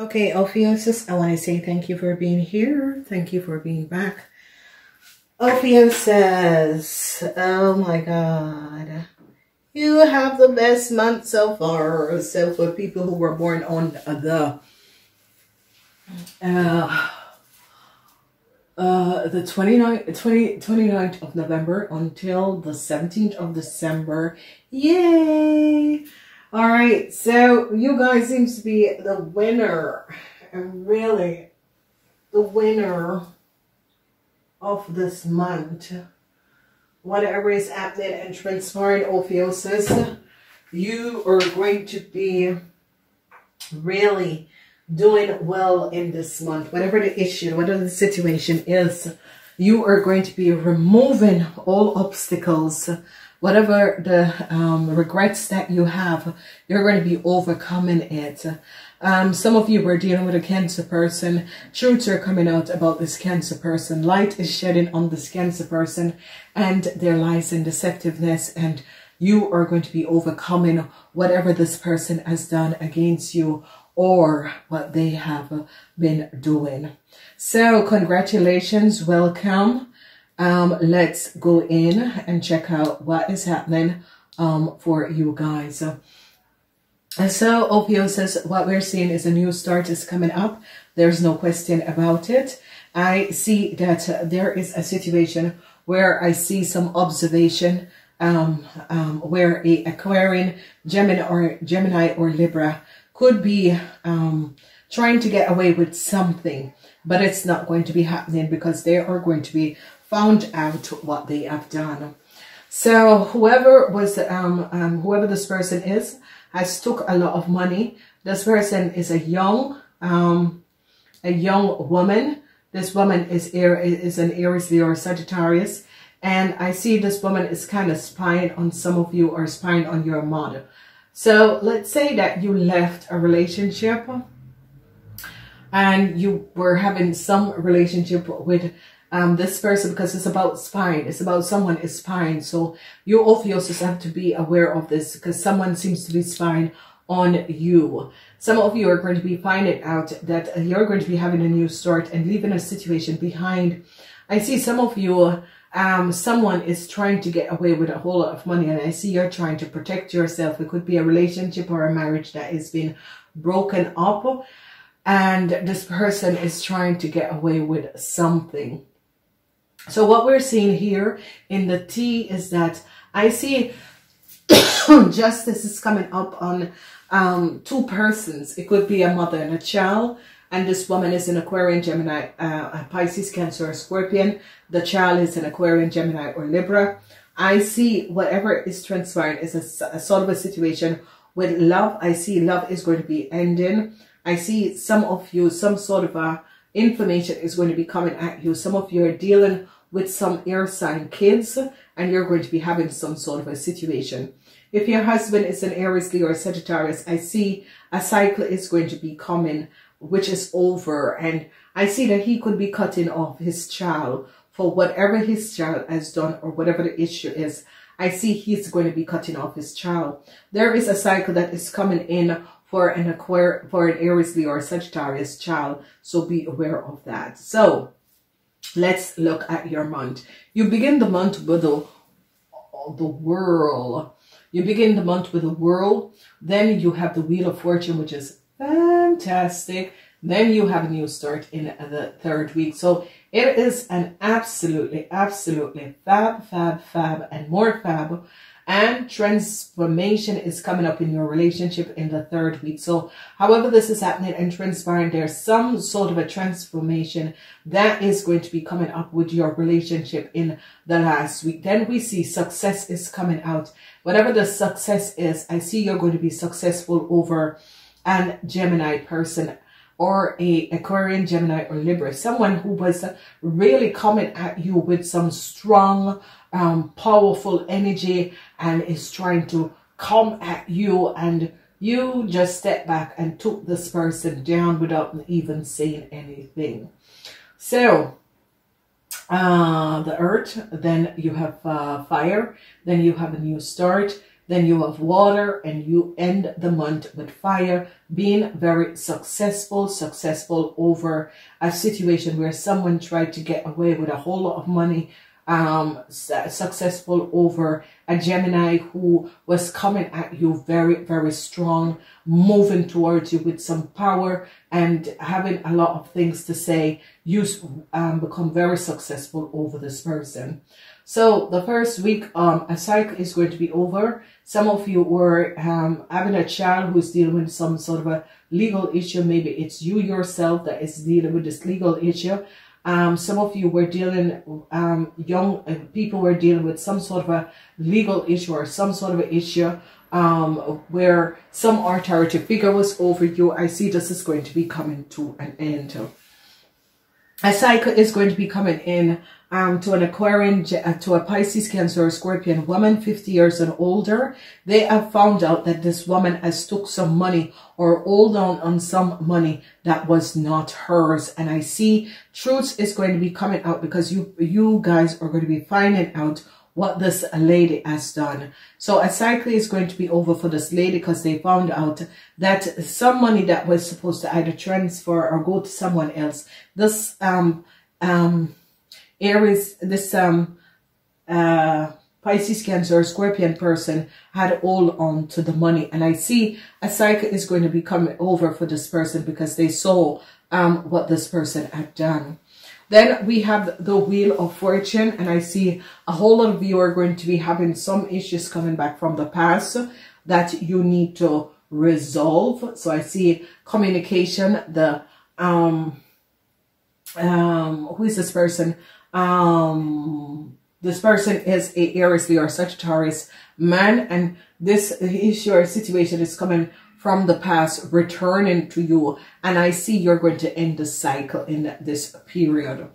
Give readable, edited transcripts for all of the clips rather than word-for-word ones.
Okay, Ophiuchus, I want to say thank you for being here. Thank you for being back. Ophiuchus says, oh my God, you have the best month so far. So for people who were born on the 29th of November until the 17th of December. Yay! All right, so you guys seems to be the winner, really, the winner of this month. Whatever is happening and transpiring, Ophiuchus, you are going to be really doing well in this month. Whatever the issue, whatever the situation is, you are going to be removing all obstacles. Whatever the regrets that you have, you're going to be overcoming it. Some of you were dealing with a cancer person. Truths are coming out about this cancer person. Light is shedding on this cancer person and their lies and deceptiveness. And you are going to be overcoming whatever this person has done against you or what they have been doing. So congratulations. Welcome. Let's go in and check out what is happening for you guys. And so Ophiuchus says what we're seeing is a new start is coming up. There's no question about it. I see that there is a situation where I see some observation where a Aquarian, Gemini or Libra could be trying to get away with something, but it's not going to be happening because they are going to be found out what they have done. So whoever was, whoever this person is, has took a lot of money. This person is a young woman. This woman is an Aries, Leo, or Sagittarius, and I see this woman is kind of spying on some of you or spying on your mother. So let's say that you left a relationship, and you were having some relationship with this person, because it's about spying. It's about someone is spying. So you Ophiuchus have to be aware of this, because someone seems to be spying on you. Some of you are going to be finding out that you're going to be having a new start and leaving a situation behind. I see some of you, someone is trying to get away with a whole lot of money, and I see you're trying to protect yourself. It could be a relationship or a marriage that is being broken up, and this person is trying to get away with something. So what we're seeing here in the tea is that I see justice is coming up on two persons. It could be a mother and a child. And this woman is an Aquarian, Gemini, Pisces, Cancer, or Scorpion. The child is an Aquarian, Gemini, or Libra. I see whatever is transpiring is a sort of a situation with love. I see love is going to be ending. I see some of you, some sort of a information is going to be coming at you. Some of you are dealing with some air sign kids, and you're going to be having some sort of a situation. If your husband is an Aries, Leo, or Sagittarius, I see a cycle is going to be coming, which is over. And I see that he could be cutting off his child for whatever his child has done or whatever the issue is. I see he's going to be cutting off his child. There is a cycle that is coming in for an Aries, Leo, or Sagittarius child. So be aware of that. So let's look at your month. You begin the month with the World. You begin the month with the World. Then you have the Wheel of Fortune, which is fantastic. Then you have a new start in the third week. So it is an absolutely, absolutely fab and more fab. And transformation is coming up in your relationship in the third week. So however this is happening and transpiring, there's some sort of a transformation that is going to be coming up with your relationship in the last week. Then we see success is coming out. Whatever the success is, I see you're going to be successful over a Gemini person or a Aquarian, Gemini, or Libra. Someone who was really coming at you with some strong, powerful energy and is trying to come at you, and you just step back and took this person down without even saying anything. So the earth, then you have fire, then you have a new start, Then you have water, and you end the month with fire, being very successful over a situation where someone tried to get away with a whole lot of money. Successful over a Gemini who was coming at you very strong, moving towards you with some power and having a lot of things to say. You become very successful over this person. So the first week, a cycle is going to be over. Some of you were having a child who's dealing with some sort of a legal issue. Maybe it's you yourself that is dealing with this legal issue. Some of you were dealing, young people were dealing with some sort of a legal issue or some sort of an issue where some authority figure was over you. I see this is going to be coming to an end. A cycle is going to be coming in to an Aquarian, to a Pisces, Cancer, or Scorpion woman, 50 years and older. They have found out that this woman has took some money or owed on some money that was not hers. And I see truth is going to be coming out because you guys are going to be finding out what this lady has done. So a cycle is going to be over for this lady because they found out that some money that was supposed to either transfer or go to someone else. This Aries, this Pisces, Cancer, Scorpion person had all on to the money. And I see a cycle is going to be coming over for this person because they saw what this person had done. Then we have the Wheel of Fortune, and I see a whole lot of you are going to be having some issues coming back from the past that you need to resolve. So I see communication, the, who is this person? This person is a Aries, Leo, or Sagittarius man, and this issue or situation is coming from the past, returning to you. And I see you're going to end the cycle in this period.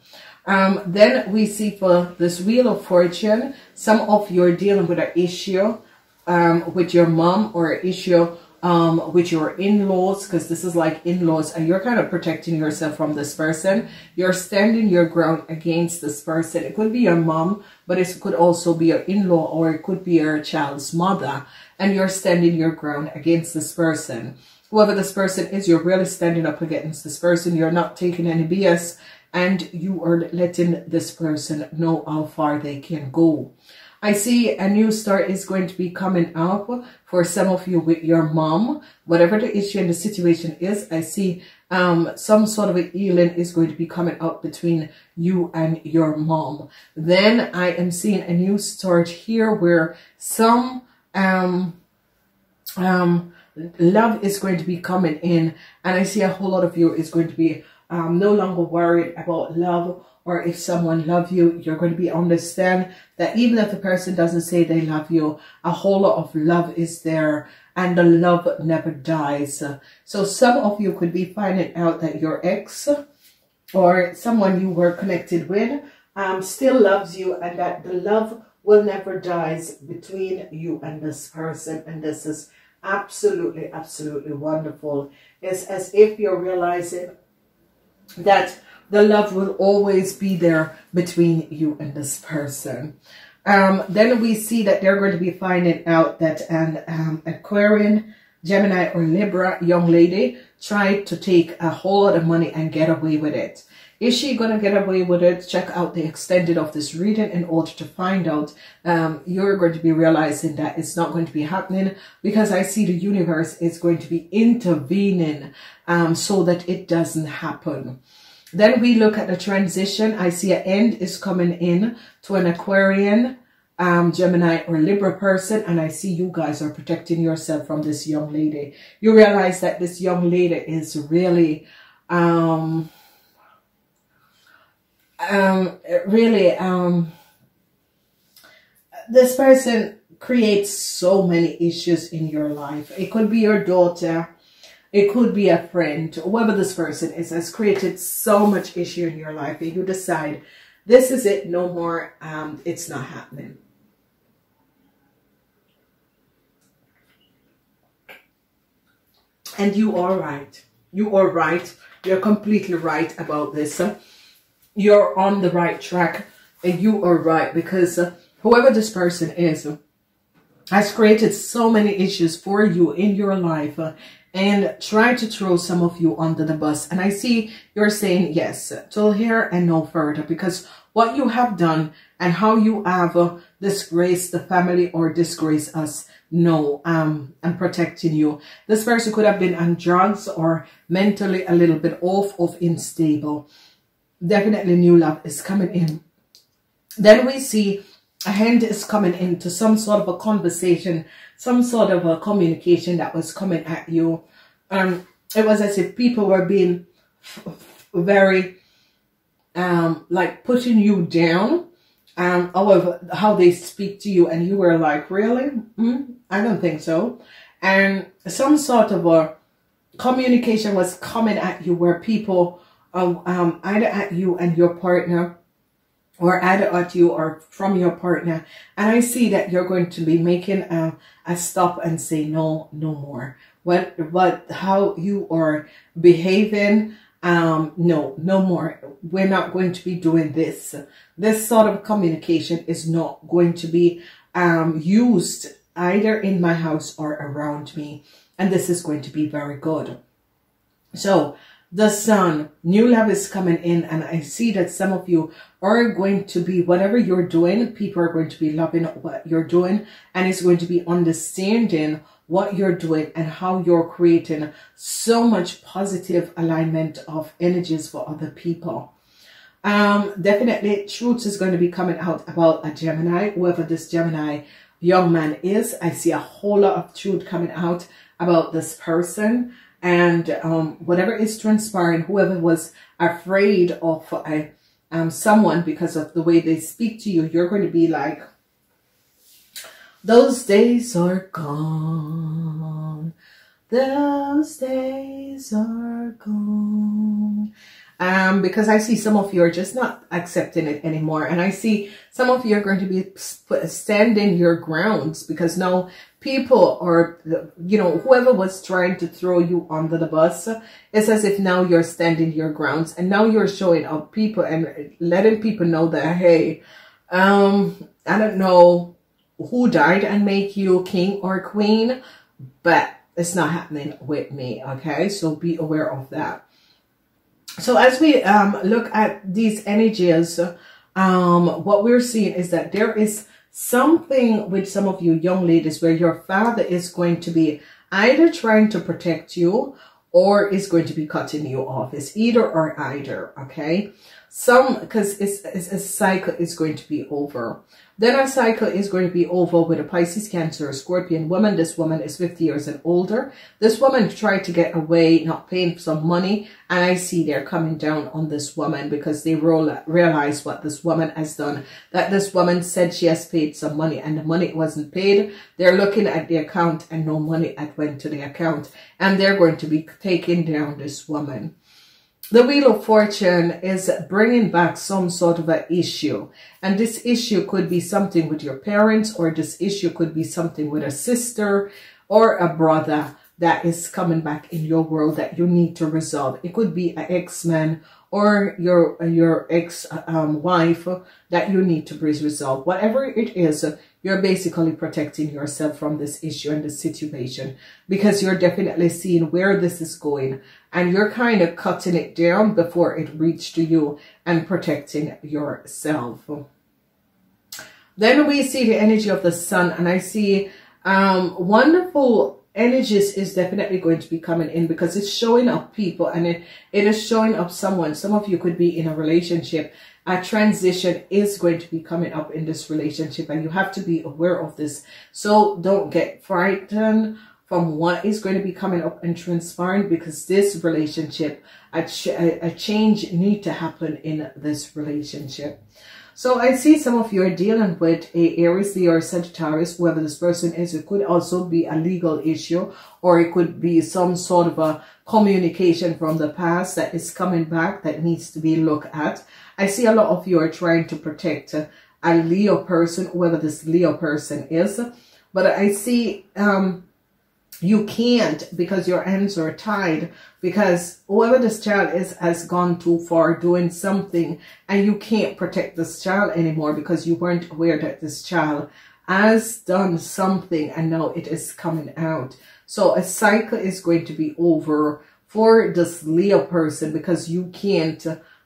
Then we see for this Wheel of Fortune, some of you are dealing with an issue with your mom, or an issue with your in-laws, because this is like in-laws, and you're kind of protecting yourself from this person. You're standing your ground against this person. It could be your mom, but it could also be your in-law, or it could be your child's mother. And you're standing your ground against this person. Whoever this person is, you're really standing up against this person. You're not taking any BS, and you are letting this person know how far they can go. I see a new start is going to be coming up for some of you with your mom. Whatever the issue and the situation is, I see some sort of a healing is going to be coming up between you and your mom. Then I am seeing a new start here where some love is going to be coming in, and I see a whole lot of you is going to be no longer worried about love, or if someone loves you, you're going to be understand that even if the person doesn't say they love you, a whole lot of love is there, and the love never dies. So some of you could be finding out that your ex or someone you were connected with still loves you, and that the love will never dies between you and this person. And this is absolutely wonderful. It's as if you're realizing that the love will always be there between you and this person. Then we see that they're going to be finding out that an Aquarian, Gemini, or Libra young lady tried to take a whole lot of money and get away with it. Is she going to get away with it? Check out the extended of this reading in order to find out. You're going to be realizing that it's not going to be happening, because I see the universe is going to be intervening so that it doesn't happen. Then we look at the transition. I see an end is coming in to an Aquarian, Gemini, or Libra person, and I see you guys are protecting yourself from this young lady. You realize that this young lady is really this person creates so many issues in your life. It could be your daughter, it could be a friend. Whoever this person is has created so much issue in your life that you decide, this is it, no more, it's not happening. And you are right. You are right. You're completely right about this. You're on the right track, and you are right, because whoever this person is Has created so many issues for you in your life and tried to throw some of you under the bus. And I see you're saying yes, till here and no further, because what you have done and how you have disgraced the family or disgraced us, no, I'm protecting you. This person could have been on drugs or mentally a little bit off of unstable. Definitely new love is coming in. Then we see a hand is coming into some sort of a conversation, some sort of a communication that was coming at you. It was as if people were being very, like pushing you down. However, how they speak to you, and you were like, really? I don't think so. And some sort of a communication was coming at you where people are either at you and your partner, or either at you or from your partner. And I see that you're going to be making a stop and say no, no more. What how you are behaving, no, no more. We're not going to be doing this. This sort of communication is not going to be used either in my house or around me. And this is going to be very good. So the sun, new love is coming in, and I see that some of you are going to be, whatever you're doing, people are going to be loving what you're doing, and it's going to be understanding what you're doing and how you're creating so much positive alignment of energies for other people. Definitely truth is going to be coming out about a Gemini, whoever this Gemini young man is. I see a whole lot of truth coming out about this person. And whatever is transpiring, whoever was afraid of someone because of the way they speak to you, you're going to be like, those days are gone. Those days are gone. Because I see some of you are just not accepting it anymore. And I see some of you are going to be standing your grounds, because now people are, you know, whoever was trying to throw you under the bus, it's as if now you're standing your grounds, and now you're showing up people and letting people know that, hey, I don't know who died and make you king or queen, but it's not happening with me, okay? So be aware of that. So as we look at these energies, what we're seeing is that there is something with some of you young ladies where your father is going to be either trying to protect you or is going to be cutting you off. It's either or either, okay? Some, because it's a cycle is going to be over. Then our cycle is going to be over with a Pisces, Cancer, a Scorpion woman. This woman is 50 years and older. This woman tried to get away, not paying some money. And I see they're coming down on this woman because they realize what this woman has done. That this woman said she has paid some money and the money wasn't paid. They're looking at the account and no money had went to the account. And they're going to be taking down this woman. The Wheel of Fortune is bringing back some sort of an issue. And this issue could be something with your parents, or this issue could be something with a sister or a brother that is coming back in your world that you need to resolve. It could be an ex-man or your ex-wife that you need to resolve. Whatever it is, you're basically protecting yourself from this issue and this situation, because you're definitely seeing where this is going, and you're kind of cutting it down before it reached to you and protecting yourself. Then we see the energy of the sun, and I see wonderful energies is definitely going to be coming in, because it's showing up people, and it is showing up someone. Some of you could be in a relationship. A transition is going to be coming up in this relationship, and you have to be aware of this. So don't get frightened from what is going to be coming up and transpiring, because this relationship, a change need to happen in this relationship. So I see some of you are dealing with a Aries, Leo, or Sagittarius, whoever this person is. It could also be a legal issue, or it could be some sort of a communication from the past that is coming back that needs to be looked at. I see a lot of you are trying to protect a Leo person, whoever this Leo person is. But I see you can't, because your hands are tied, because whoever this child is has gone too far doing something, and you can't protect this child anymore because you weren't aware that this child has done something and now it is coming out. So a cycle is going to be over for this Leo person because you can't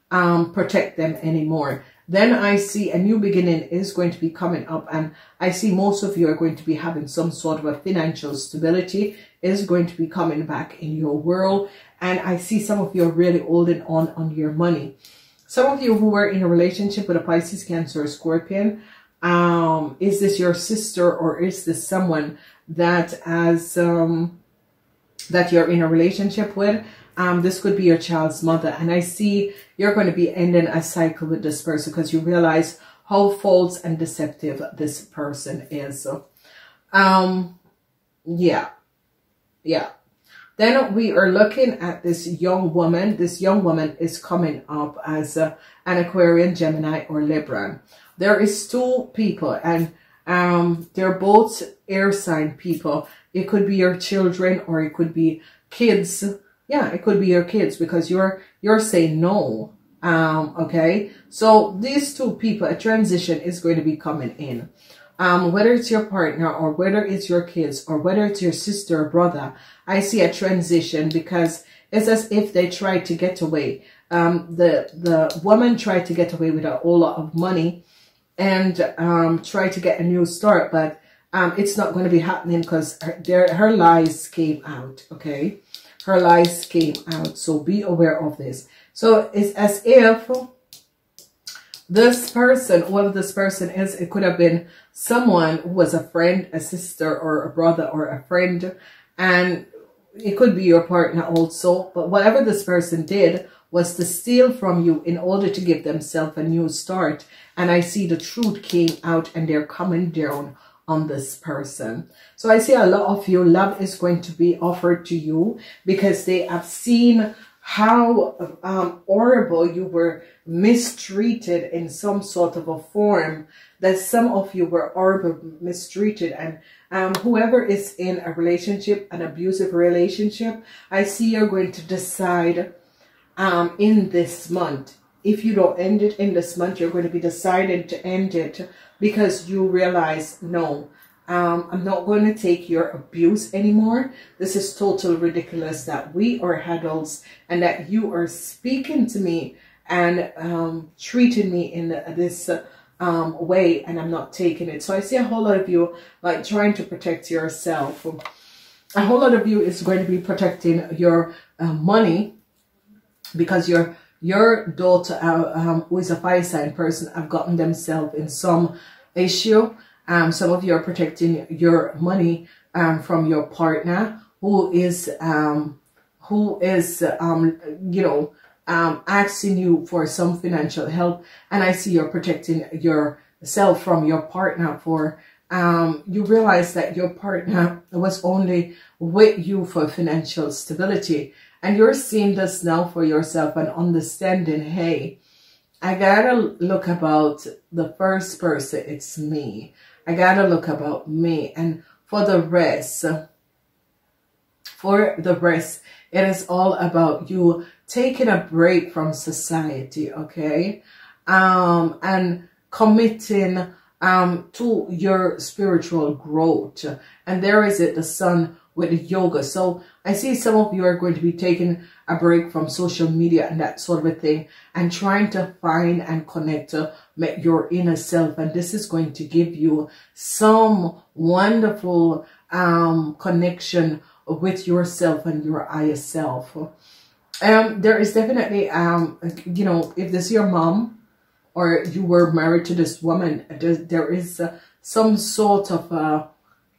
protect them anymore. Then I see a new beginning is going to be coming up, and I see most of you are going to be having some sort of a financial stability is going to be coming back in your world. And I see some of you are really holding on your money. Some of you who were in a relationship with a Pisces, Cancer, or Scorpion, is this your sister or is this someone that has, that you're in a relationship with? This could be your child's mother, and I see you're going to be ending a cycle with this person because you realize how false and deceptive this person is. Yeah. Then we are looking at this young woman. This young woman is coming up as an Aquarian, Gemini, or Libra. There is two people, and they're both air sign people. It could be your children, or it could be kids. Yeah, it could be your kids because you're saying no. Okay. So these two people, a transition is going to be coming in. Whether it's your partner or whether it's your kids or whether it's your sister or brother, I see a transition because it's as if they tried to get away. The woman tried to get away with a whole lot of money and tried to get a new start, but it's not going to be happening because her lies came out. Okay. Her lies came out, so be aware of this. So it's as if this person, whoever this person is, it could have been someone who was a friend, a sister, or a brother, or a friend, and it could be your partner also. But whatever this person did was to steal from you in order to give themselves a new start. And I see the truth came out, and they're coming down on this person. So I see a lot of you, love is going to be offered to you because they have seen how horrible you were mistreated in some sort of a form, that some of you were horribly mistreated. And whoever is in a relationship, an abusive relationship, I see you're going to decide in this month. If you don't end it in this month, you're going to be decided to end it because you realize, no, I'm not going to take your abuse anymore. This is totally ridiculous that we are adults and that you are speaking to me and treating me in this way, and I'm not taking it. So I see a whole lot of you like trying to protect yourself. A whole lot of you is going to be protecting your money because you're your daughter, who is a fire sign person, have gotten themselves in some issue. Some of you are protecting your money from your partner, who is you know, asking you for some financial help. And I see you're protecting yourself from your partner for. You realize that your partner was only with you for financial stability. And you're seeing this now for yourself and understanding, hey, I gotta look about the first person, it's me. I gotta look about me. And for the rest, it is all about you taking a break from society, okay? And committing to your spiritual growth. And there is it, the sun with the yoga. So I see some of you are going to be taking a break from social media and that sort of a thing and trying to find and connect to your inner self. And this is going to give you some wonderful connection with yourself and your higher self. There is definitely, you know, if this is your mom or you were married to this woman, there is some sort of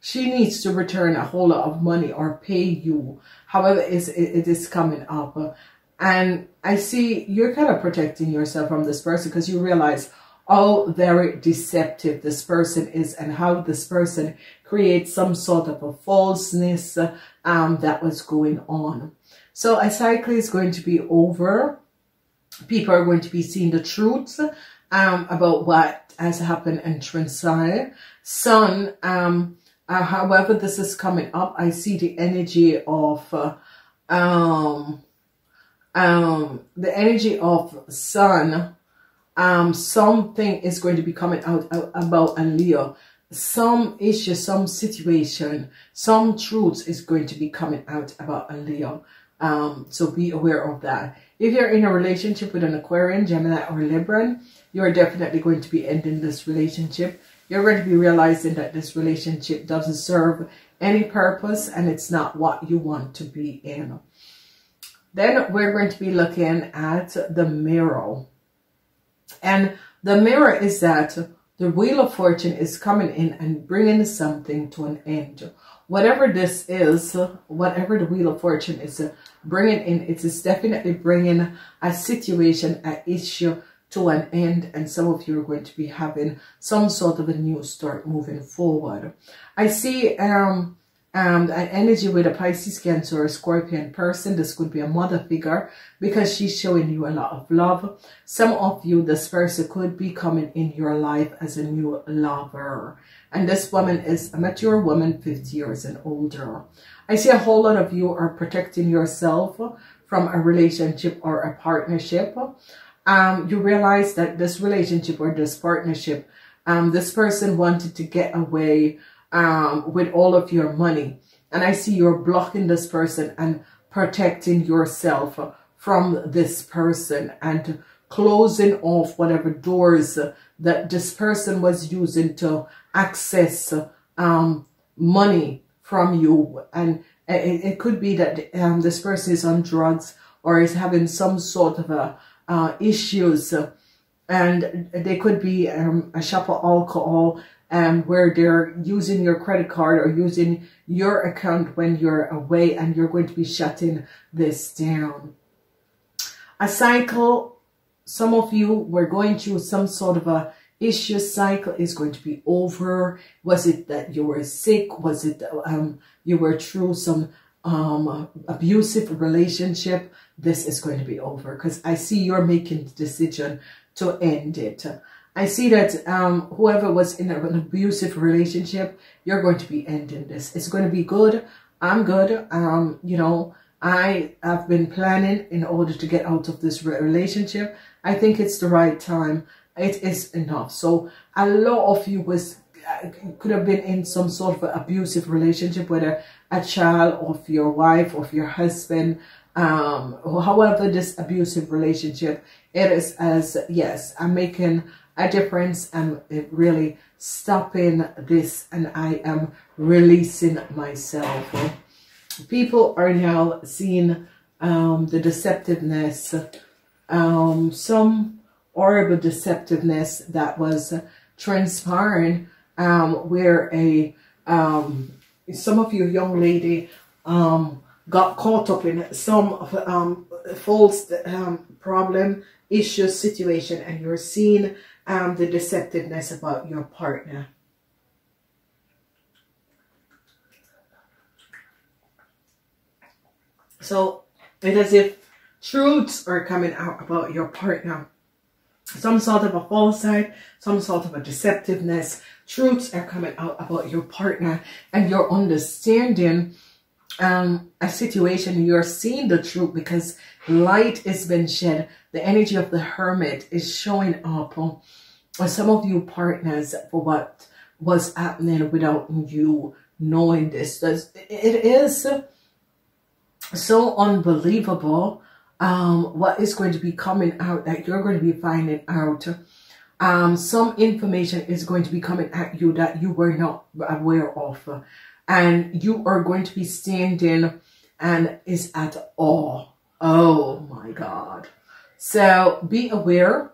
she needs to return a whole lot of money or pay you. However, it is coming up. And I see you're kind of protecting yourself from this person because you realize how very deceptive this person is and how this person creates some sort of a falseness that was going on. So a cycle is going to be over. People are going to be seeing the truth about what has happened and transpired. Sun, however, this is coming up. I see the energy of sun. Something is going to be coming out about a Leo. some issue, some situation, some truths is going to be coming out about a Leo. So be aware of that. If you're in a relationship with an Aquarian, Gemini or Libran, you're definitely going to be ending this relationship. You're going to be realizing that this relationship doesn't serve any purpose and it's not what you want to be in. Then we're going to be looking at the mirror. And the mirror is that the Wheel of Fortune is coming in and bringing something to an end. Whatever this is, whatever the Wheel of Fortune is bringing in, it is definitely bringing a situation, an issue to an end. And some of you are going to be having some sort of a new start moving forward. I see an energy with a Pisces, Cancer, or Scorpion person. This could be a mother figure because she's showing you a lot of love. Some of you, this person could be coming in your life as a new lover. And this woman is a mature woman, 50 years and older. I see a whole lot of you are protecting yourself from a relationship or a partnership. You realize that this relationship or this partnership, this person wanted to get away with all of your money, and I see you're blocking this person and protecting yourself from this person and closing off whatever doors that this person was using to access money from you. And it could be that this person is on drugs or is having some sort of issues, and they could be a shop of alcohol, where they're using your credit card or using your account when you're away, and you're going to be shutting this down. A cycle, some of you were going through some sort of a issue cycle, is going to be over. Was it that you were sick? Was it you were through some abusive relationship? This is going to be over because I see you're making the decision to end it. I see that whoever was in an abusive relationship, you're going to be ending this. It's going to be good. I'm good. You know, I have been planning in order to get out of this relationship. I think it's the right time. It is enough. So a lot of you could have been in some sort of abusive relationship, whether a child of your wife, of your husband, however this abusive relationship, it is as, yes, I'm making a difference. I'm really stopping this and I am releasing myself. People are now seeing the deceptiveness, some horrible deceptiveness that was transpiring, where some of you young lady got caught up in some false problem, issue, situation, and you're seeing the deceptiveness about your partner. So it's as if truths are coming out about your partner. Some sort of a falsehood, some sort of a deceptiveness. Truths are coming out about your partner, and you're understanding a situation. You're seeing the truth because light has been shed. The energy of the Hermit is showing up on some of you partners for what was happening without you knowing this. It is so unbelievable what is going to be coming out, that you're going to be finding out. Some information is going to be coming at you that you were not aware of, and you are going to be standing and is at awe. Oh my God. So be aware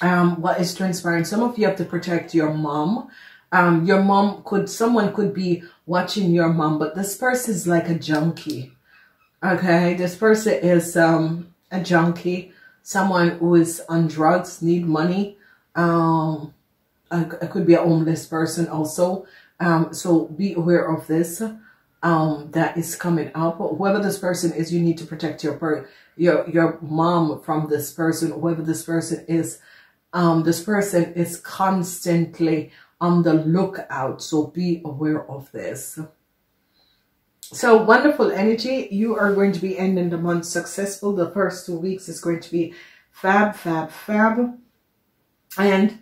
what is transpiring. Some of you have to protect your mom. Your mom someone could be watching your mom, but this person is like a junkie. Okay, this person is a junkie, someone who is on drugs, need money. It could be a homeless person also. So be aware of this that is coming up. Whoever this person is, you need to protect your mom from this person. Whoever this person is constantly on the lookout. So be aware of this. So wonderful energy. You are going to be ending the month successful. The first 2 weeks is going to be fab, fab, fab. And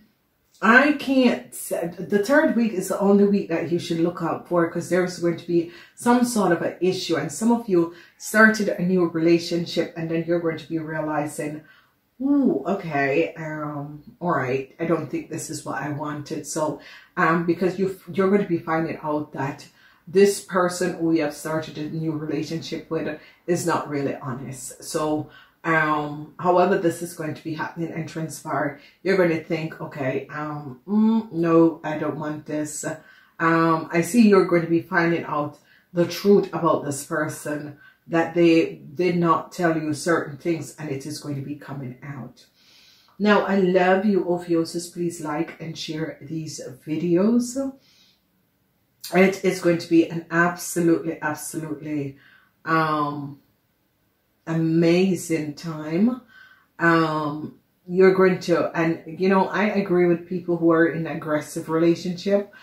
I can't, the third week is the only week that you should look out for, because there's going to be some sort of an issue. And some of you started a new relationship and then you're going to be realizing, ooh, okay, all right, I don't think this is what I wanted. So, because you're going to be finding out that this person who you have started a new relationship with is not really honest. So, however this is going to be happening and transpire, you're going to think, okay, no, I don't want this. I see you're going to be finding out the truth about this person, that they did not tell you certain things, and it is going to be coming out. Now, I love you, Ophiuchus. Please like and share these videos. It is going to be an absolutely, absolutely amazing time. You're going to, and you know, I agree with people who are in an aggressive relationship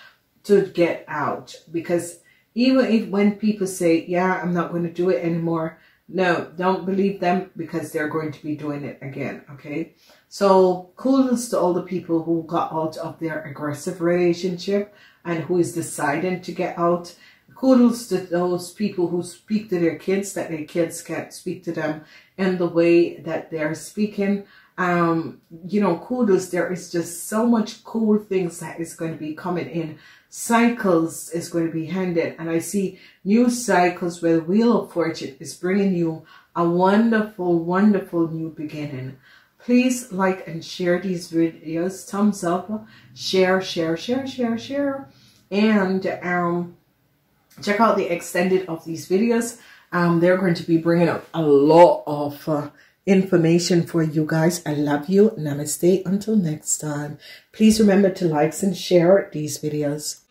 to get out, because even if when people say, yeah, I'm not going to do it anymore, no, don't believe them, because they're going to be doing it again, okay? So kudos to all the people who got out of their aggressive relationship and who is deciding to get out. Kudos to those people who speak to their kids, that their kids can't speak to them in the way that they're speaking. You know, kudos. There is just so much cool things that is going to be coming in. Cycles is going to be handed, and I see new cycles where the Wheel of Fortune is bringing you a wonderful, wonderful new beginning. Please like and share these videos. Thumbs up, share, share, share, share, share, and check out the extended of these videos. They're going to be bringing up a lot of information for you guys. I love you. Namaste. Until next time. Please remember to like and share these videos.